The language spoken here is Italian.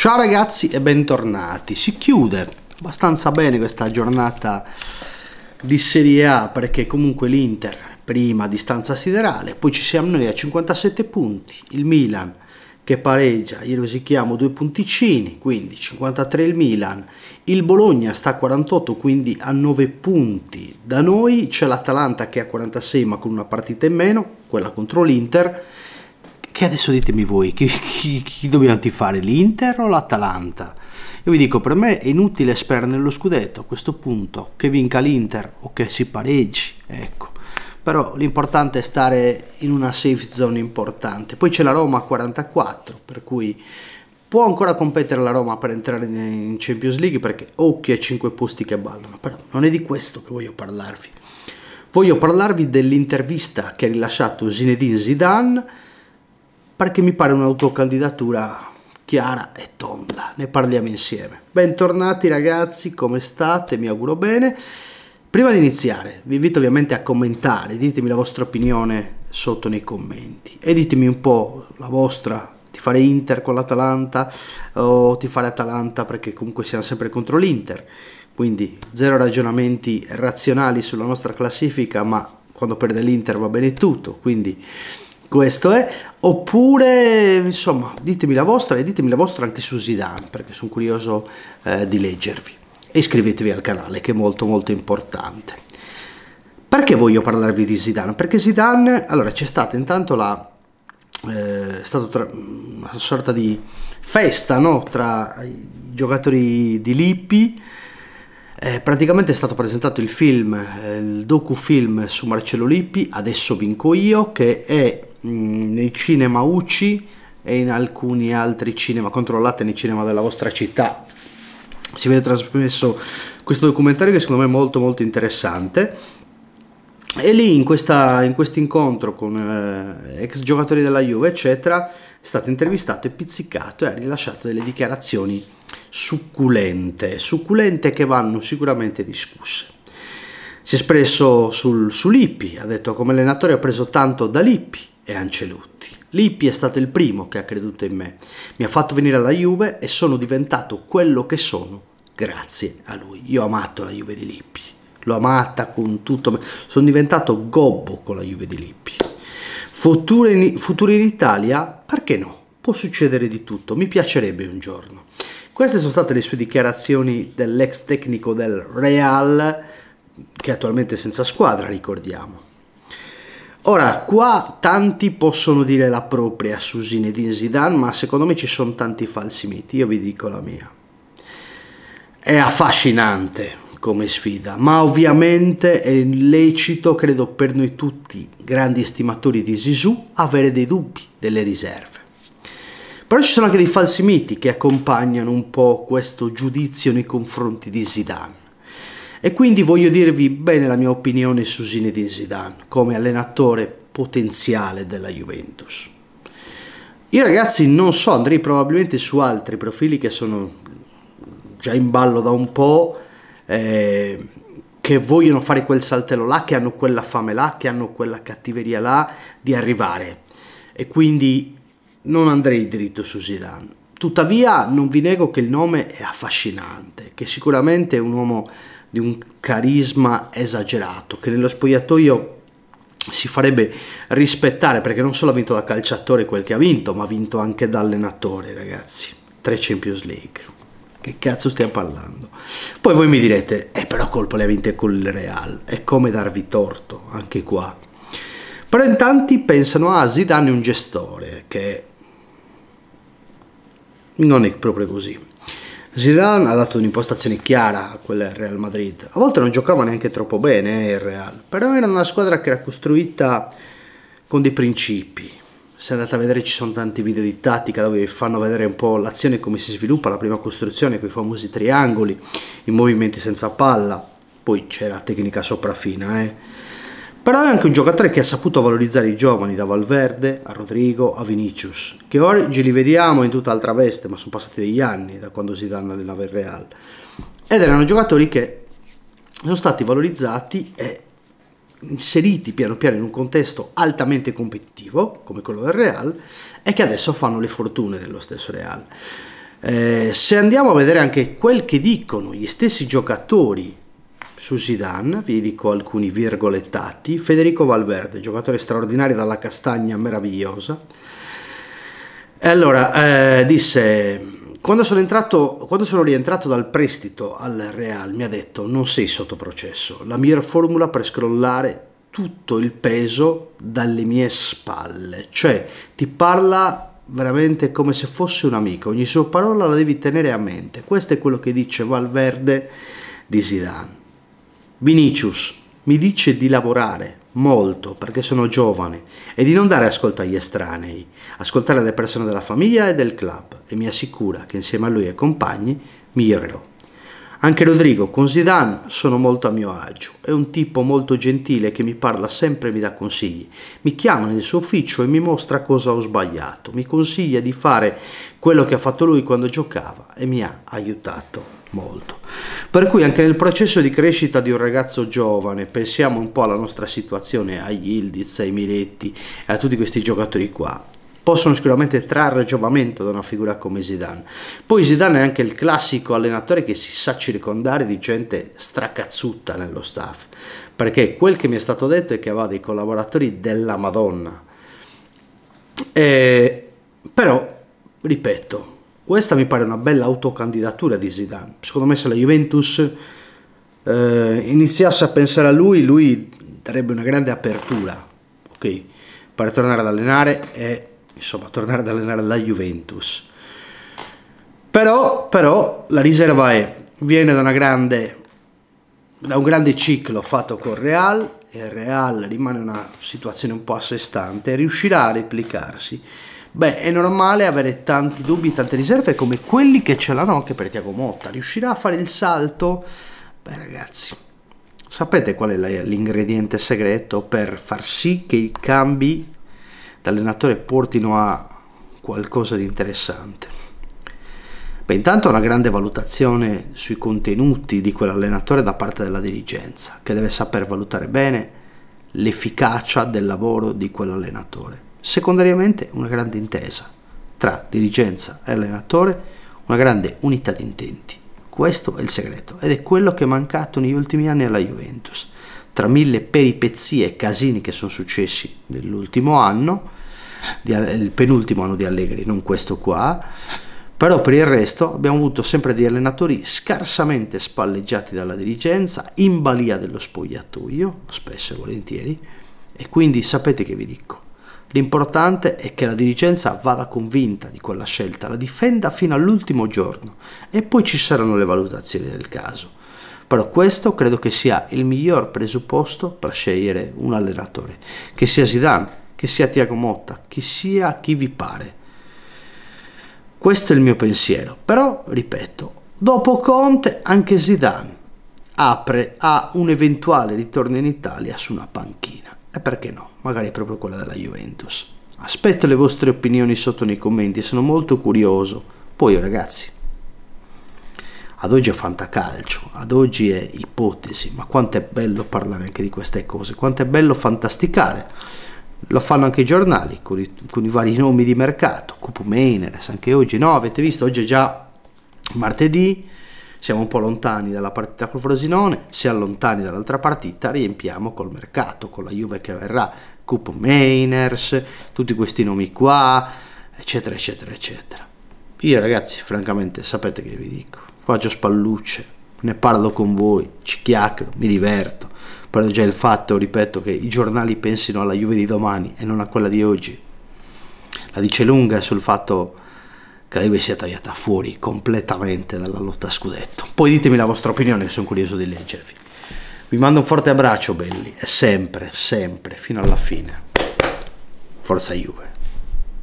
Ciao ragazzi e bentornati. Si chiude abbastanza bene questa giornata di Serie A, perché comunque l'Inter prima a distanza siderale, poi ci siamo noi a 57 punti, il Milan che pareggia, gli rosichiamo due punticini, quindi 53 il Milan, il Bologna sta a 48, quindi a 9 punti da noi, c'è l'Atalanta che è a 46 ma con una partita in meno, quella contro l'Inter. Che adesso ditemi voi, chi dobbiamo tifare, l'Inter o l'Atalanta? Io vi dico, per me è inutile sperare nello scudetto a questo punto, che vinca l'Inter o che si pareggi, ecco. Però l'importante è stare in una safe zone importante. Poi c'è la Roma a 44, per cui può ancora competere la Roma per entrare in Champions League, perché occhio ai 5 posti che ballano, però non è di questo che voglio parlarvi. Voglio parlarvi dell'intervista che ha rilasciato Zinedine Zidane, perché mi pare un'autocandidatura chiara e tonda, ne parliamo insieme. Bentornati ragazzi, come state? Mi auguro bene. Prima di iniziare vi invito ovviamente a commentare, ditemi la vostra opinione sotto nei commenti e ditemi un po' la vostra, tifare Inter con l'Atalanta o tifare Atalanta, perché comunque siamo sempre contro l'Inter, quindi zero ragionamenti razionali sulla nostra classifica, ma quando perde l'Inter va bene tutto, quindi questo è. Oppure insomma ditemi la vostra e ditemi la vostra anche su Zidane, perché sono curioso di leggervi. E iscrivetevi al canale, che è molto molto importante. Perché voglio parlarvi di Zidane? Perché Zidane, allora, c'è stata intanto una sorta di festa, no? Tra i giocatori di Lippi. Praticamente è stato presentato il film, il docufilm su Marcello Lippi, Adesso vinco io, che è nei cinema UCI e in alcuni altri cinema. Controllate nei cinema della vostra città, si viene trasmesso questo documentario che secondo me è molto molto interessante. E lì in quest'incontro con ex giocatori della Juve eccetera è stato intervistato e pizzicato e ha rilasciato delle dichiarazioni succulente che vanno sicuramente discusse. Si è espresso su Lippi, ha detto: come allenatore ho preso tanto da Lippi e Ancelotti. Lippi è stato il primo che ha creduto in me, mi ha fatto venire alla Juve e sono diventato quello che sono grazie a lui. Io ho amato la Juve di Lippi, l'ho amata con tutto, sono diventato gobbo con la Juve di Lippi. Futuro in Italia? Perché no? Può succedere di tutto, mi piacerebbe un giorno. Queste sono state le sue dichiarazioni dell'ex tecnico del Real, che attualmente è senza squadra, ricordiamo. Ora, qua tanti possono dire la propria su Zinedine Zidane, ma secondo me ci sono tanti falsi miti, io vi dico la mia. È affascinante come sfida, ma ovviamente è lecito, credo per noi tutti, grandi estimatori di Zizou, avere dei dubbi, delle riserve. Però ci sono anche dei falsi miti che accompagnano un po' questo giudizio nei confronti di Zidane. E quindi voglio dirvi bene la mia opinione su Zinedine Zidane come allenatore potenziale della Juventus. Io ragazzi non so, andrei probabilmente su altri profili che sono già in ballo da un po', che vogliono fare quel saltello là, che hanno quella fame là, che hanno quella cattiveria là di arrivare. E quindi non andrei dritto su Zidane. Tuttavia non vi nego che il nome è affascinante, che sicuramente è un uomo di un carisma esagerato, che nello spogliatoio si farebbe rispettare, perché non solo ha vinto da calciatore quel che ha vinto, ma ha vinto anche da allenatore, ragazzi. 3 Champions League. Che cazzo stiamo parlando? Poi voi mi direte, però colpa le ha vinte con il Real, è come darvi torto, anche qua. Però in tanti pensano a Zidane un gestore, che non è proprio così. Zidane ha dato un'impostazione chiara a quel Real Madrid. A volte non giocava neanche troppo bene il Real, però era una squadra che era costruita con dei principi. Se andate a vedere ci sono tanti video di tattica dove vi fanno vedere un po' l'azione, come si sviluppa la prima costruzione con i famosi triangoli, i movimenti senza palla, poi c'è la tecnica sopraffina, Però è anche un giocatore che ha saputo valorizzare i giovani, da Valverde a Rodrigo a Vinícius, che oggi li vediamo in tutta altra veste, ma sono passati degli anni da quando Zidane allenava il Real, ed erano giocatori che sono stati valorizzati e inseriti piano piano in un contesto altamente competitivo come quello del Real, e che adesso fanno le fortune dello stesso Real. Se andiamo a vedere anche quel che dicono gli stessi giocatori su Zidane, vi dico alcuni virgolettati. Federico Valverde, giocatore straordinario dalla castagna meravigliosa, e allora disse: quando sono rientrato dal prestito al Real mi ha detto non sei sotto processo, la miglior formula per scrollare tutto il peso dalle mie spalle. Cioè ti parla veramente come se fosse un amico, ogni sua parola la devi tenere a mente. Questo è quello che dice Valverde di Zidane. Vinícius mi dice di lavorare molto perché sono giovane e di non dare ascolto agli estranei, ascoltare le persone della famiglia e del club, e mi assicura che insieme a lui e compagni migliorerò. Anche Rodrigo, con Zidane sono molto a mio agio, è un tipo molto gentile che mi parla sempre e mi dà consigli, mi chiama nel suo ufficio e mi mostra cosa ho sbagliato, mi consiglia di fare quello che ha fatto lui quando giocava e mi ha aiutato molto. Per cui anche nel processo di crescita di un ragazzo giovane, pensiamo un po' alla nostra situazione, a Yildiz, ai Miretti e a tutti questi giocatori qua, possono sicuramente trarre giovamento da una figura come Zidane. Poi Zidane è anche il classico allenatore che si sa circondare di gente stracazzuta nello staff, perché quel che mi è stato detto è che aveva dei collaboratori della Madonna. Però ripeto, questa mi pare una bella autocandidatura di Zidane. Secondo me se la Juventus iniziasse a pensare a lui, lui darebbe una grande apertura, ok, per tornare ad allenare e insomma tornare ad allenare la Juventus. Però la riserva è, viene da un grande ciclo fatto col Real, e il Real rimane una situazione un po' a sé stante, riuscirà a replicarsi? Beh, è normale avere tanti dubbi, tante riserve come quelli che ce l'hanno anche per Thiago Motta. Riuscirà a fare il salto? Beh ragazzi, sapete qual è l'ingrediente segreto per far sì che i cambi d'allenatore portino a qualcosa di interessante? Beh, intanto una grande valutazione sui contenuti di quell'allenatore da parte della dirigenza, che deve saper valutare bene l'efficacia del lavoro di quell'allenatore. Secondariamente una grande intesa tra dirigenza e allenatore, una grande unità di intenti. Questo è il segreto ed è quello che è mancato negli ultimi anni alla Juventus. Tra mille peripezie e casini che sono successi nell'ultimo anno, il penultimo anno di Allegri, non questo qua, però per il resto abbiamo avuto sempre degli allenatori scarsamente spalleggiati dalla dirigenza, in balia dello spogliatoio spesso e volentieri, e quindi sapete che vi dico, l'importante è che la dirigenza vada convinta di quella scelta, la difenda fino all'ultimo giorno e poi ci saranno le valutazioni del caso. Però questo credo che sia il miglior presupposto per scegliere un allenatore, che sia Zidane, che sia Thiago Motta, che sia chi vi pare. Questo è il mio pensiero. Però ripeto, dopo Conte anche Zidane apre a un eventuale ritorno in Italia su una panchina. E perché no? Magari è proprio quella della Juventus. Aspetto le vostre opinioni sotto nei commenti, sono molto curioso. Poi ragazzi, ad oggi è Fantacalcio, ad oggi è ipotesi, ma quanto è bello parlare anche di queste cose, quanto è bello fantasticare. Lo fanno anche i giornali con i vari nomi di mercato, Koopmeiners anche oggi, no? Avete visto, oggi è già martedì, siamo un po' lontani dalla partita col Frosinone, siamo lontani dall'altra partita, riempiamo col mercato, con la Juve che verrà, Koopmeiners, tutti questi nomi qua, eccetera eccetera eccetera. Io ragazzi francamente sapete che vi dico, faccio spallucce, ne parlo con voi, ci chiacchiero, mi diverto, però già il fatto, ripeto, che i giornali pensino alla Juve di domani e non a quella di oggi la dice lunga sul fatto che la Juve sia tagliata fuori completamente dalla lotta a scudetto. Poi ditemi la vostra opinione, sono curioso di leggervi. Vi mando un forte abbraccio belli e sempre, sempre, fino alla fine, forza Juve.